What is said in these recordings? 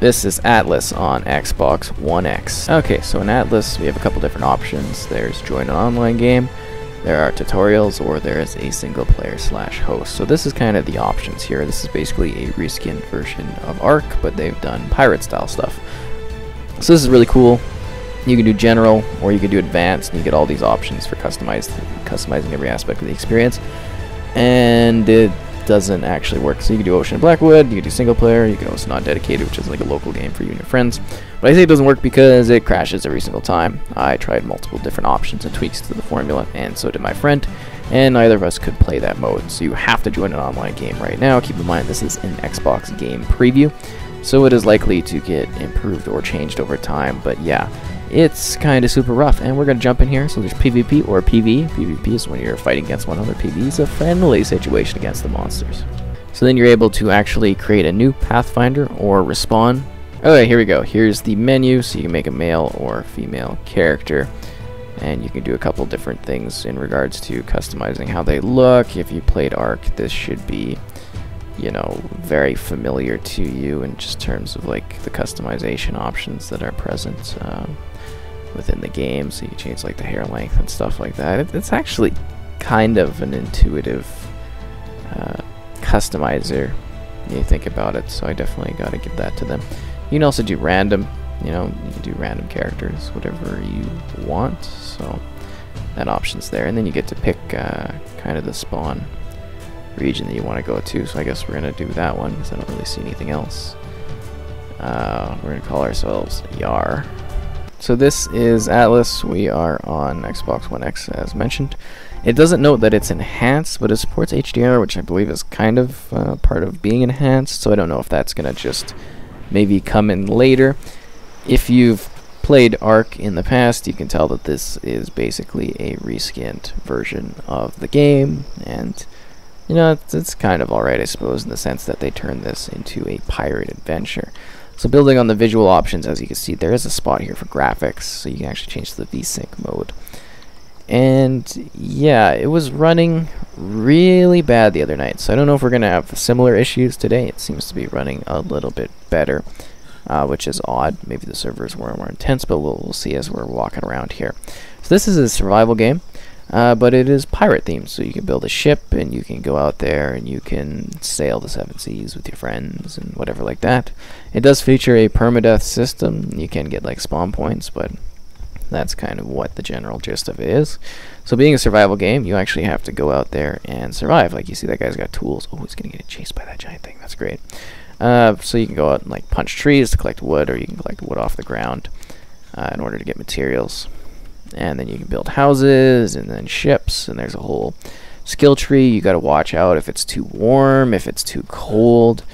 This is Atlas on Xbox One X. Okay, so in Atlas, we have a couple different options. There's join an online game, there are tutorials, or there is a single player slash host. So this is kind of the options here. This is basically a reskinned version of Ark, but they've done pirate style stuff. So this is really cool. You can do general, or you can do advanced, and you get all these options for customizing every aspect of the experience. And it doesn't actually work. So you can do Ocean and Blackwood, you can do single player, you can also not dedicated, which is like a local game for you and your friends. But I say it doesn't work because it crashes every single time. I tried multiple different options and tweaks to the formula, and so did my friend, and neither of us could play that mode. So you have to join an online game right now. Keep in mind this is an Xbox Game Preview, so it is likely to get improved or changed over time, but yeah. It's kind of super rough, and we're going to jump in here. So there's PvP or PvE. PvP is when you're fighting against one another. PvE is a friendly situation against the monsters. So then you're able to actually create a new Pathfinder or respawn. Okay, here we go. Here's the menu, so you can make a male or female character. And you can do a couple different things in regards to customizing how they look. If you played Ark, this should be, you know, very familiar to you in just terms of like the customization options that are present within the game. So you change like the hair length and stuff like that. It's actually kind of an intuitive customizer when you think about it, so I definitely got to give that to them. You can also do random, you know, you can do random characters, whatever you want, so that option's there. And then you get to pick kind of the spawn region that you want to go to, so I guess we're going to do that one because I don't really see anything else. We're going to call ourselves Yar. So this is Atlas. We are on Xbox One X, as mentioned. It doesn't note that it's enhanced, but it supports HDR, which I believe is kind of part of being enhanced, so I don't know if that's going to just maybe come in later. If you've played Ark in the past, you can tell that this is basically a reskinned version of the game, and you know, it's kind of alright, I suppose, in the sense that they turn this into a pirate adventure. So building on the visual options, as you can see, there is a spot here for graphics, so you can actually change to the VSync mode. And yeah, it was running really bad the other night, so I don't know if we're going to have similar issues today. It seems to be running a little bit better, which is odd. Maybe the servers were more intense, but we'll see as we're walking around here. So this is a survival game, but it is pirate themed, so you can build a ship, and you can go out there, and you can sail the seven seas with your friends, and whatever like that. It does feature a permadeath system. You can get like spawn points, but that's kind of what the general gist of it is. So being a survival game, you actually have to go out there and survive. Like you see that guy's got tools. Oh, he's gonna get chased by that giant thing. That's great. So you can go out and like punch trees to collect wood, or you can collect wood off the ground in order to get materials. And then you can build houses and then ships, and there's a whole skill tree. You got to watch out if it's too warm, if it's too cold,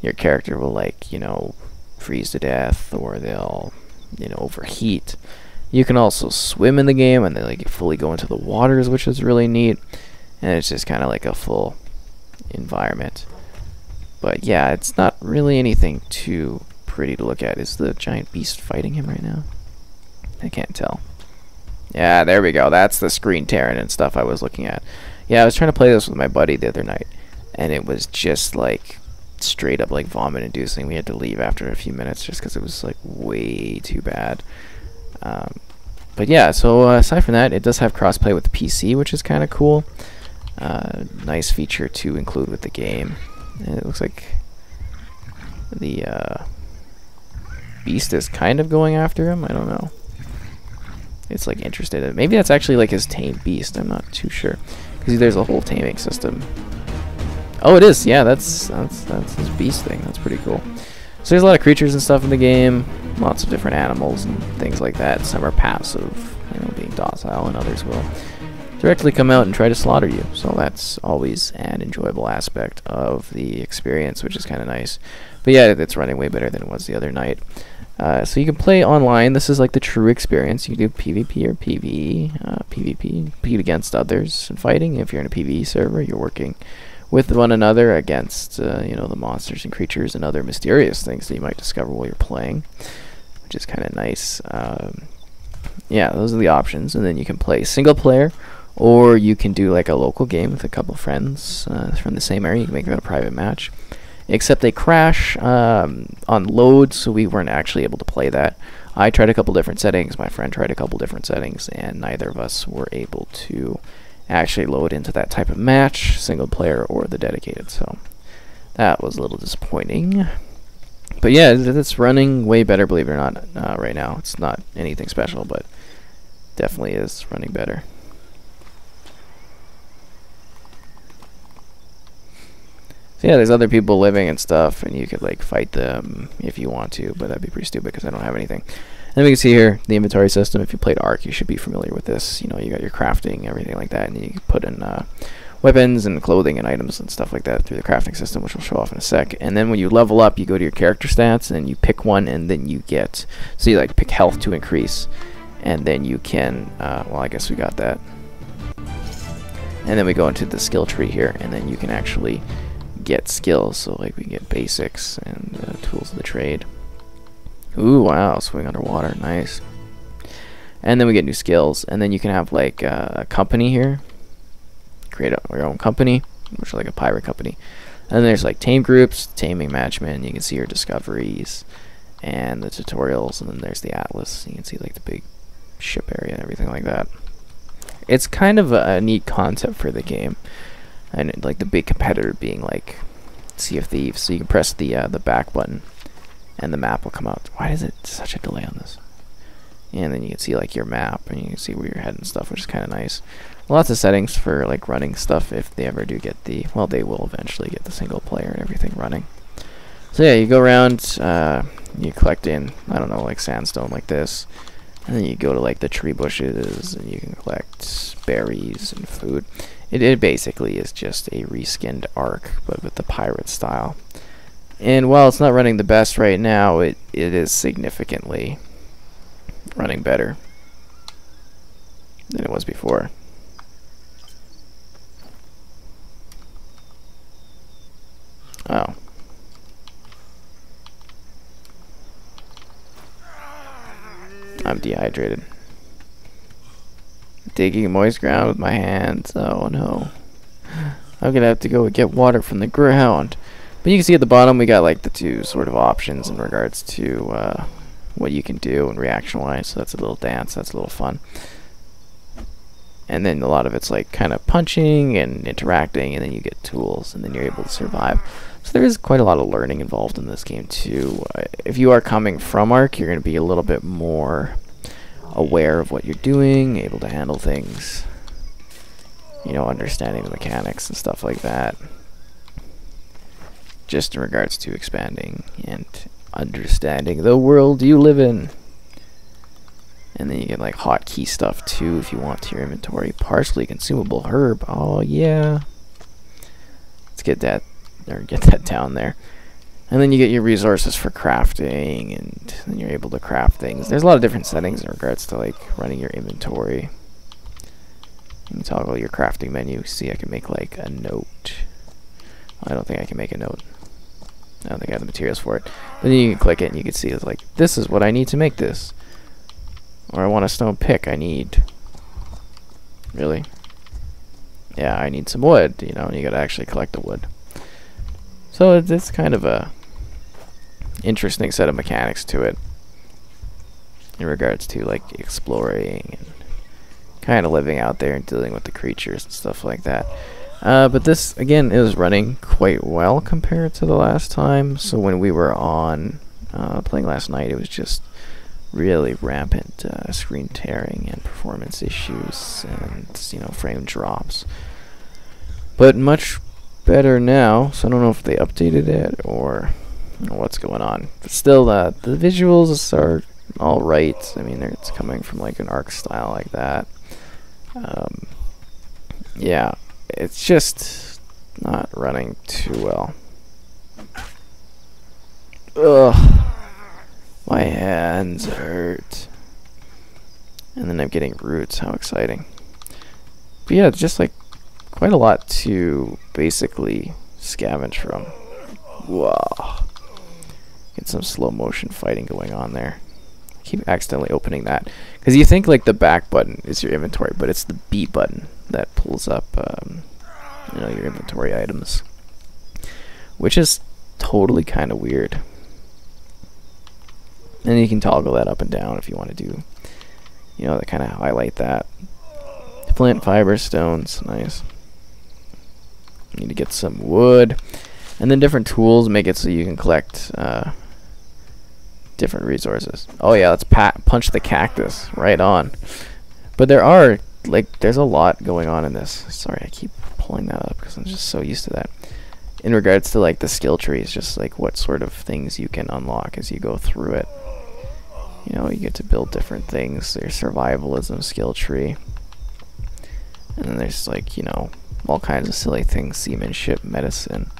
your character will, like, you know, freeze to death, or they'll, you know, overheat. You can also swim in the game, and they like fully go into the waters, which is really neat, and it's just kind of like a full environment. But yeah, it's not really anything too pretty to look at. Is the giant beast fighting him right now? I can't tell. Yeah, there we go. That's the screen tearing and stuff I was looking at. Yeah, I was trying to play this with my buddy the other night, and it was just like straight up like vomit inducing. We had to leave after a few minutes just because it was like way too bad. But yeah, so aside from that, it does have crossplay with the PC, which is kind of cool. Nice feature to include with the game. And it looks like the beast is kind of going after him. I don't know. It's like interested in. Maybe that's actually like his tame beast. I'm not too sure, because there's a whole taming system. Oh, it is. Yeah, that's his beast thing. That's pretty cool. So there's a lot of creatures and stuff in the game. Lots of different animals and things like that. Some are passive, you know, being docile, and others will directly come out and try to slaughter you. So that's always an enjoyable aspect of the experience, which is kind of nice. But yeah, it's running way better than it was the other night. So you can play online. This is like the true experience. You can do PvP or PvE. PvP, compete against others and fighting. If you're in a PvE server, you're working with one another against you know, the monsters and creatures and other mysterious things that you might discover while you're playing, which is kind of nice. Yeah, those are the options. And then you can play single player, or you can do like a local game with a couple friends from the same area. You can make it a private match. except they crash on load, so we weren't actually able to play that. I tried a couple different settings, my friend tried a couple different settings, and neither of us were able to actually load into that type of match, single player or the dedicated, so that was a little disappointing. But yeah, it's running way better, believe it or not, right now. It's not anything special, but definitely is running better. So yeah, there's other people living and stuff, and you could like fight them if you want to, but that'd be pretty stupid because I don't have anything. And then we can see here the inventory system. If you played Ark, you should be familiar with this. You know, you got your crafting, everything like that, and you can put in weapons and clothing and items and stuff like that through the crafting system, which we'll show off in a sec. And then when you level up, you go to your character stats and you pick one, and then you get, so you like pick health to increase, and then you can, well, I guess we got that. And then we go into the skill tree here, and then you can actually get skills, so like we get basics and tools of the trade. Ooh, wow, swing underwater, nice. And then we get new skills, and then you can have like a company here, create your own company, which is like a pirate company. And there's like tame groups, taming matchmen, you can see your discoveries and the tutorials, and then there's the atlas, you can see like the big ship area and everything like that. It's kind of a neat concept for the game. And like the big competitor being like Sea of Thieves, so you can press the back button, and the map will come out. Why is it such a delay on this? And then you can see like your map, and you can see where you're heading and stuff, which is kind of nice. Lots of settings for like running stuff if they ever do get the, well, they will eventually get the single player and everything running. So yeah, you go around, you collect in, I don't know, like sandstone like this, and then you go to like the tree bushes, and you can collect berries and food. It basically is just a reskinned Ark, but with the pirate style. And while it's not running the best right now, it is significantly running better than it was before. Oh. I'm dehydrated. Digging moist ground with my hands. Oh no. I'm gonna have to go get water from the ground. But you can see at the bottom we got like the two sort of options in regards to what you can do and reaction wise. So that's a little dance, that's a little fun. And then a lot of it's like kind of punching and interacting, and then you get tools, and then you're able to survive. So there is quite a lot of learning involved in this game too. If you are coming from Ark, you're gonna be a little bit more aware of what you're doing, able to handle things, you know, understanding the mechanics and stuff like that, just in regards to expanding and understanding the world you live in. And then you get like hotkey stuff too if you want to your inventory. Partially consumable herb, oh yeah, let's get that, or get that down there. And then you get your resources for crafting, and then you're able to craft things. There's a lot of different settings in regards to like running your inventory. You can toggle your crafting menu. See, I can make like a note. I don't think I can make a note. I don't think I have the materials for it. But then you can click it and you can see it's like, this is what I need to make this. Or I want a stone pick, I need, really? Yeah, I need some wood, you know, and you gotta actually collect the wood. So it's kind of a interesting set of mechanics to it in regards to like exploring and kind of living out there and dealing with the creatures and stuff like that. But this again is running quite well compared to the last time. So when we were on playing last night, it was just really rampant screen tearing and performance issues and, you know, frame drops, but much better now. So I don't know if they updated it or what's going on, but still the visuals are all right. I mean, it's coming from like an Ark style like that. Yeah, it's just not running too well. Ugh, my hands hurt. And then I'm getting roots, how exciting. But yeah, just like quite a lot to basically scavenge from. Wow. Get some slow motion fighting going on there. I keep accidentally opening that, because you think like the back button is your inventory, but it's the B button that pulls up, you know, your inventory items, which is totally kind of weird. And you can toggle that up and down if you want to do, you know, that kind of highlight that. Flint, fiber, stones, nice. You need to get some wood. And then different tools make it so you can collect different resources. Oh yeah, let's punch the cactus right on. But there are, like, there's a lot going on in this. Sorry, I keep pulling that up because I'm just so used to that. In regards to, like, the skill trees, just, like, what sort of things you can unlock as you go through it. You know, you get to build different things. There's survivalism skill tree. And then there's, like, you know, all kinds of silly things. Seamanship, medicine,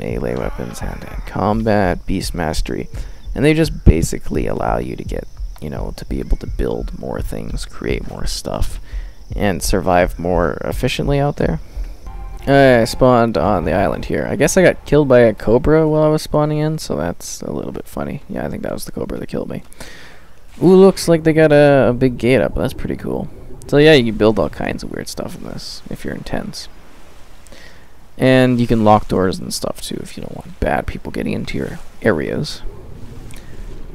melee weapons, hand-to-hand combat, beast mastery. And they just basically allow you to get, you know, to be able to build more things, create more stuff, and survive more efficiently out there. I spawned on the island here. I guess I got killed by a cobra while I was spawning in, so that's a little bit funny. Yeah, I think that was the cobra that killed me. Ooh, looks like they got a big gate up. That's pretty cool. So yeah, you can build all kinds of weird stuff in this, if you're intense. And you can lock doors and stuff too, if you don't want bad people getting into your areas.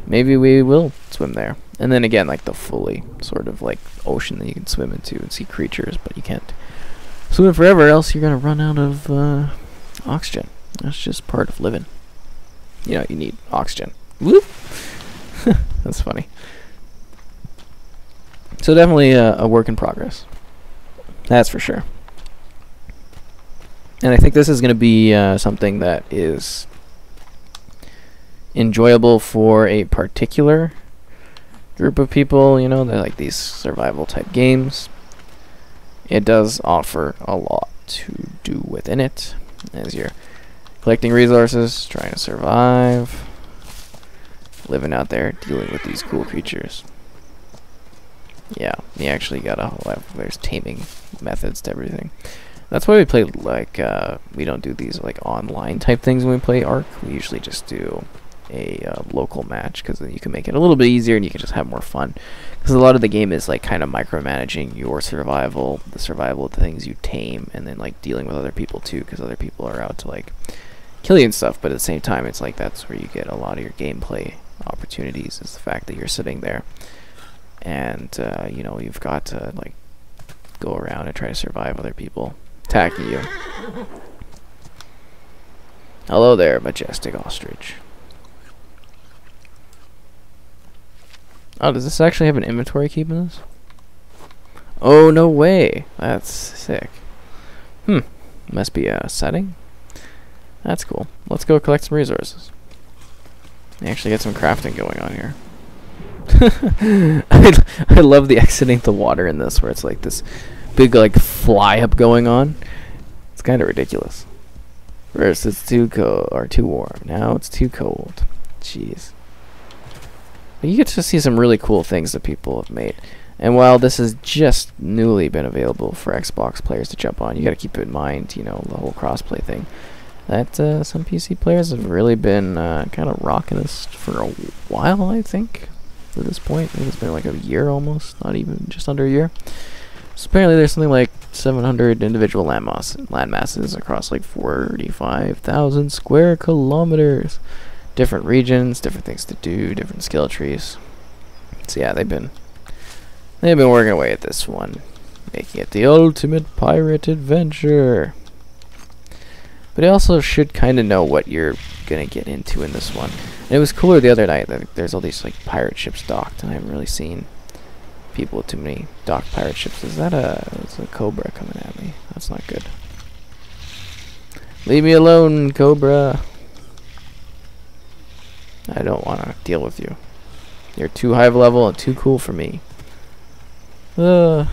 Maybe we will swim there. And then again, like the fully sort of like ocean that you can swim into and see creatures, but you can't swim forever, else you're gonna run out of oxygen. That's just part of living. You know, you need oxygen. Whoop! That's funny. So definitely a work in progress. That's for sure. And I think this is going to be something that is enjoyable for a particular group of people. You know, they're like these survival type games. It does offer a lot to do within it, as you're collecting resources, trying to survive, living out there, dealing with these cool creatures. Yeah, you actually got a whole lot. There's taming methods to everything. That's why we play, like, we don't do these, like, online type things when we play Ark. We usually just do a local match, because then you can make it a little bit easier and you can just have more fun. Because a lot of the game is, like, kind of micromanaging your survival, the survival of the things you tame, and then, like, dealing with other people, too, because other people are out to, like, kill you and stuff. But at the same time, it's, like, that's where you get a lot of your gameplay opportunities, is the fact that you're sitting there and, you know, you've got to, like, go around and try to survive other people attacking you. Hello there, majestic ostrich. Oh, does this actually have an inventory keep in this? Oh, no way. That's sick. Hmm. Must be a setting. That's cool. Let's go collect some resources. I actually get some crafting going on here. I love the exiting the water in this, where it's like this big, like, fly up going on. It's kind of ridiculous. First it's too cold, or too warm. Now it's too cold. Jeez. But you get to see some really cool things that people have made. And while this has just newly been available for Xbox players to jump on, you got to keep in mind, you know, the whole crossplay thing. That some PC players have really been kind of rocking this for a while, I think. At this point, I think it's been like a year almost, not even, just under a year. So apparently there's something like 700 individual land masses across like 45,000 square kilometers. Different regions, different things to do, different skill trees. So yeah, they've been working away at this one, making it the ultimate pirate adventure. But you also should kind of know what you're gonna get into in this one. And it was cooler the other night that there's all these like pirate ships docked, and I haven't really seen people with too many docked pirate ships. Is that a cobra coming at me? That's not good. Leave me alone, cobra. I don't want to deal with you. You're too high of level and too cool for me. But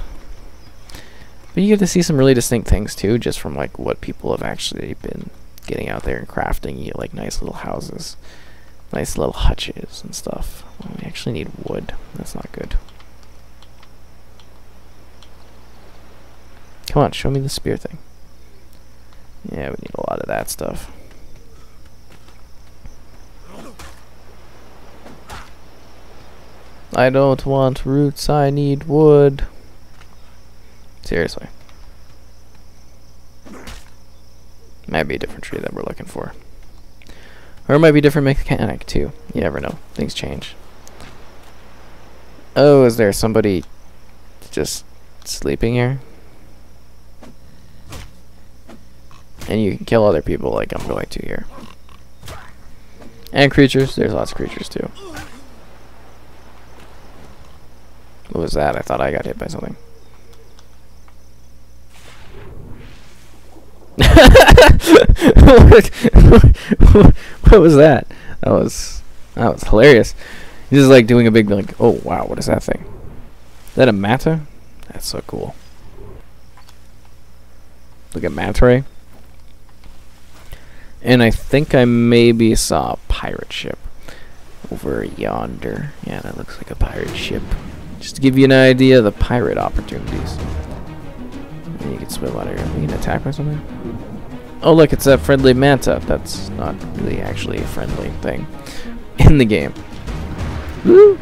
you get to see some really distinct things too, just from like what people have actually been getting out there and crafting. You know, like nice little houses, nice little hutches and stuff. Oh, we actually need wood. That's not good. Come on, show me the spear thing. Yeah, we need a lot of that stuff. I don't want roots, I need wood. Seriously. Might be a different tree that we're looking for. Or it might be a different mechanic too. You never know. Things change. Oh, is there somebody just sleeping here? And you can kill other people like I'm going to here. And creatures. There's lots of creatures too. What was that? I thought I got hit by something. What was that? That was hilarious. This is like doing a big like, oh wow, what is that thing? Is that a manta? That's so cool. Look at manta ray. And I think I maybe saw a pirate ship over yonder. Yeah, that looks like a pirate ship. Just to give you an idea of the pirate opportunities. And you can swim out of here. Are you gonna attack by something? Oh look, it's a friendly manta. That's not really actually a friendly thing in the game. Woo!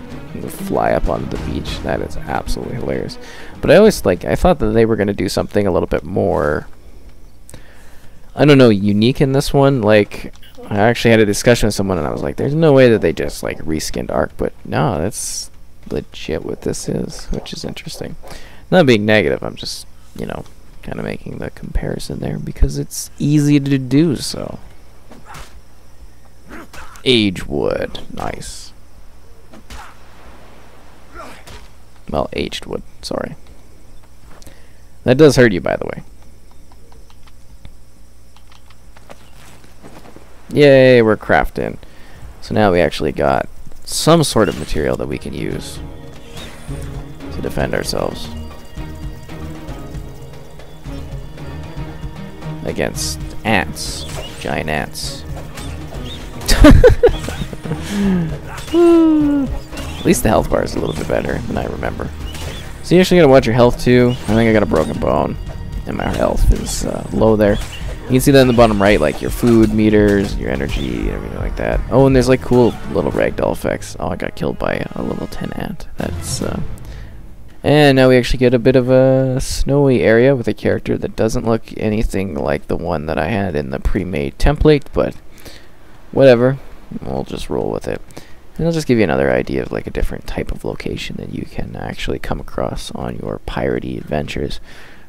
Fly up onto the beach. That is absolutely hilarious. But I always like, I thought that they were gonna do something a little bit more, I don't know, unique in this one. Like, I actually had a discussion with someone and I was like, there's no way that they just like reskinned Ark, but no, that's legit what this is, which is interesting. Not being negative, I'm just, you know, kind of making the comparison there because it's easy to do so. Age wood, nice. Well, aged wood, sorry. That does hurt you, by the way. Yay, we're crafting. So now we actually got some sort of material that we can use to defend ourselves against ants, giant ants. At least the health bar is a little bit better than I remember. So you actually gotta watch your health too. I think I got a broken bone and my health is low there. You can see that in the bottom right, like your food meters, your energy, everything like that. Oh, and there's like cool little ragdoll effects. Oh, I got killed by a level 10 ant. That's and now we actually get a bit of a snowy area with a character that doesn't look anything like the one that I had in the pre-made template, but whatever, we'll just roll with it. And I'll just give you another idea of like a different type of location that you can actually come across on your piratey adventures.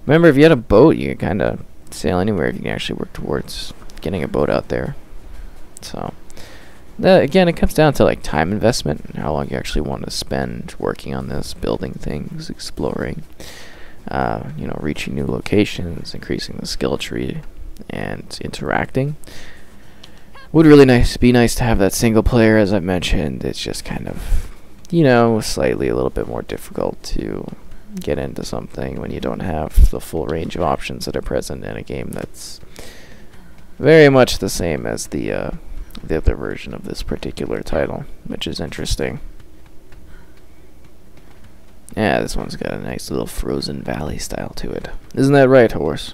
Remember, if you had a boat, you could kind of sail anywhere if you can actually work towards getting a boat out there. So, that, again, it comes down to like time investment and how long you actually want to spend working on this, building things, exploring, you know, reaching new locations, increasing the skill tree, and interacting. Would really be nice to have that single player, as I mentioned. It's just kind of, you know, slightly a little bit more difficult to get into something when you don't have the full range of options that are present in a game that's very much the same as the other version of this particular title, which is interesting. Yeah, this one's got a nice little frozen valley style to it. Isn't that right, horse?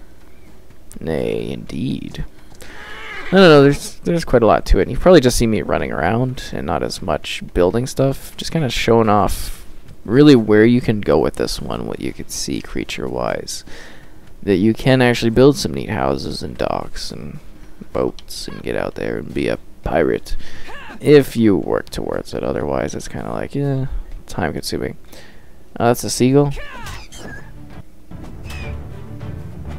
Nay, indeed. No, there's quite a lot to it. And you probably just see me running around and not as much building stuff. Just kind of showing off really where you can go with this one, what you could see creature-wise. That you can actually build some neat houses and docks and boats and get out there and be a pirate if you work towards it. Otherwise, it's kind of like, yeah, time-consuming. Oh, that's a seagull.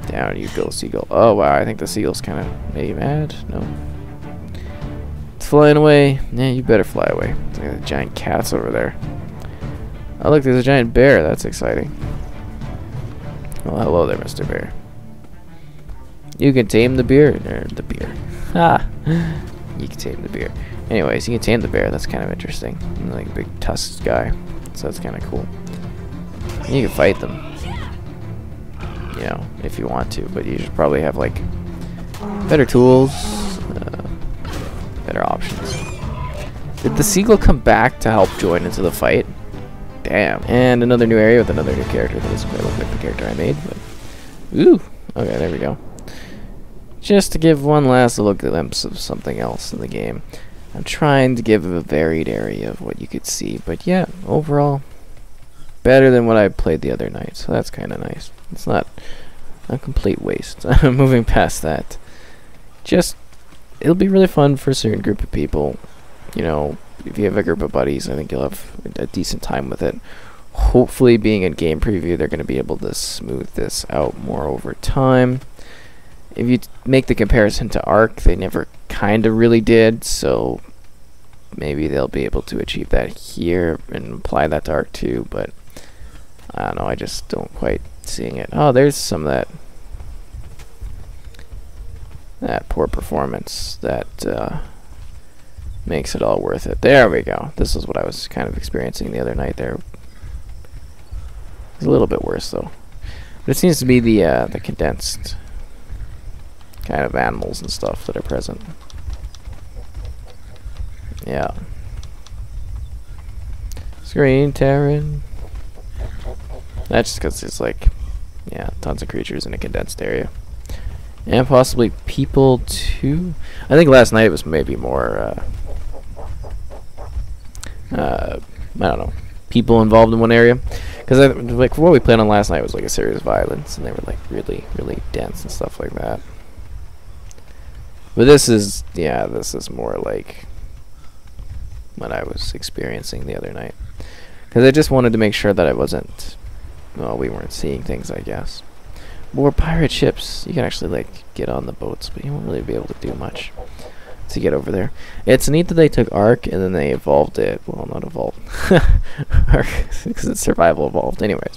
Down you go, seagull. Oh wow, I think the seagull's kind of maybe mad. No, it's flying away. Yeah, you better fly away. Look at the giant cats over there. Oh look, there's a giant bear. That's exciting. Well, hello there, Mr. Bear. You can tame the bear. You can tame the bear. Anyways, you can tame the bear. That's kind of interesting. Like a big tusked guy. So that's kind of cool. And you can fight them, you know, if you want to, but you should probably have like better tools, better options. Did the seagull come back to help join into the fight? Damn. And another new area with another new character that doesn't quite look like the character I made, but ooh, okay, there we go. Just to give one last little glimpse of something else in the game. I'm trying to give a varied area of what you could see, but yeah, overall better than what I played the other night, so that's kind of nice. It's not a complete waste. I'm moving past that. Just it'll be really fun for a certain group of people. You know, if you have a group of buddies, I think you'll have a decent time with it. Hopefully, being in game preview, they're going to be able to smooth this out more over time. If you make the comparison to Ark, they never kind of really did, so maybe they'll be able to achieve that here and apply that to Ark too, but I don't know, I just don't quite seeing it. Oh, there's some of that poor performance that makes it all worth it. There we go. This is what I was kind of experiencing the other night there. It's a little bit worse though. But it seems to be the condensed kind of animals and stuff that are present. Yeah. Screen tearing. That's just because it's like, yeah, tons of creatures in a condensed area. And possibly people too. I think last night it was maybe more, I don't know, people involved in one area. Because like what we played on last night was like a series of islands, and they were like really, really dense and stuff like that. But this is, yeah, this is more like what I was experiencing the other night. Because I just wanted to make sure that I wasn't, well, we weren't seeing things, I guess. More pirate ships. You can actually, like, get on the boats, but you won't really be able to do much to get over there. It's neat that they took Ark and then they evolved it. Well, not evolved. Ark, because it's survival evolved. Anyways,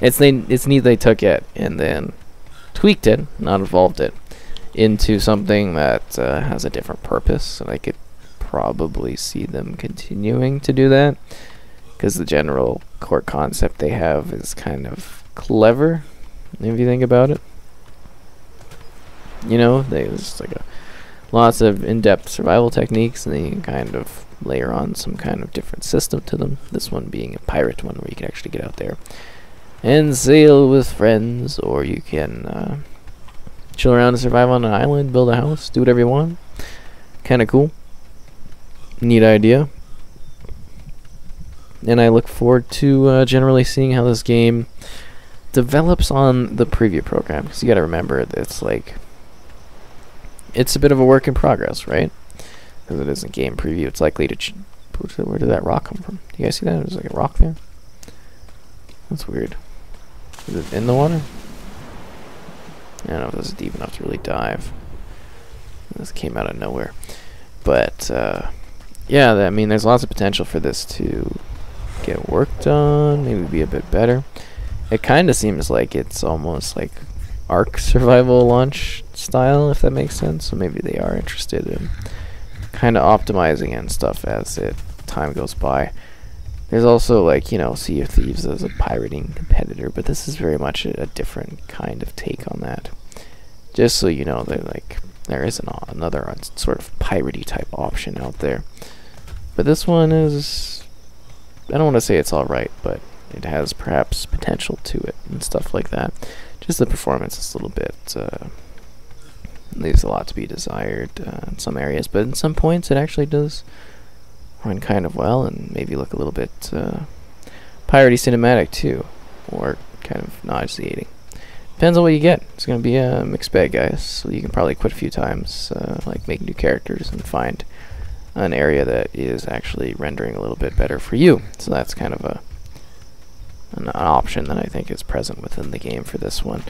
it's neat they took it and then tweaked it, not evolved it, into something that has a different purpose, and I could probably see them continuing to do that, because the general core concept they have is kind of clever, if you think about it. You know, there's like lots of in-depth survival techniques, and then you can kind of layer on some kind of different system to them, this one being a pirate one where you can actually get out there and sail with friends, or you can chill around and survive on an island, build a house, do whatever you want. Kind of cool. Neat idea. And I look forward to generally seeing how this game develops on the preview program, because you got to remember that it's like, it's a bit of a work in progress, right? Because it isn't game preview, it's likely to. Where did that rock come from? You guys see that? There's like a rock there. That's weird. Is it in the water? I don't know if this is deep enough to really dive. This came out of nowhere. But, yeah, I mean, there's lots of potential for this to get worked on, maybe be a bit better. It kind of seems like it's almost like Ark survival launch style, if that makes sense. So maybe they are interested in kind of optimizing and stuff as time goes by. There's also, like, you know, Sea of Thieves as a pirating competitor, but this is very much a different kind of take on that. Just so you know, that like there is another sort of piratey type option out there, but this one is, I don't want to say it's all right, but it has perhaps potential to it and stuff like that. Just the performance is a little bit leaves a lot to be desired in some areas, but in some points it actually does run kind of well, and maybe look a little bit piratey cinematic too, or kind of nauseating. Depends on what you get. It's going to be a mixed bag, guys, so you can probably quit a few times, like make new characters and find an area that is actually rendering a little bit better for you. So that's kind of an option that I think is present within the game for this one.